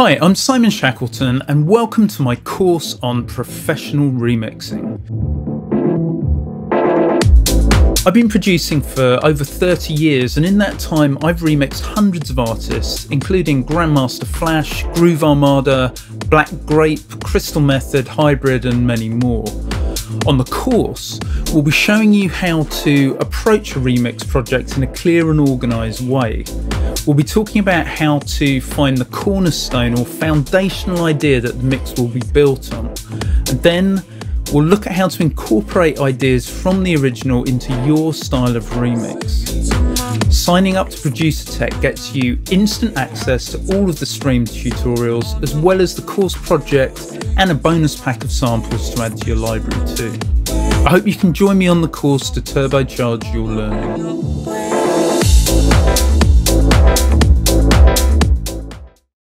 Hi, I'm Simon Shackleton and welcome to my course on professional remixing. I've been producing for over 30 years and in that time I've remixed hundreds of artists including Grandmaster Flash, Groove Armada, Black Grape, Crystal Method, Hybrid and many more. On the course, we'll be showing you how to approach a remix project in a clear and organised way. We'll be talking about how to find the cornerstone or foundational idea that the mix will be built on. And then we'll look at how to incorporate ideas from the original into your style of remix. Signing up to Producer Tech gets you instant access to all of the streamed tutorials as well as the course project and a bonus pack of samples to add to your library too. I hope you can join me on the course to turbocharge your learning.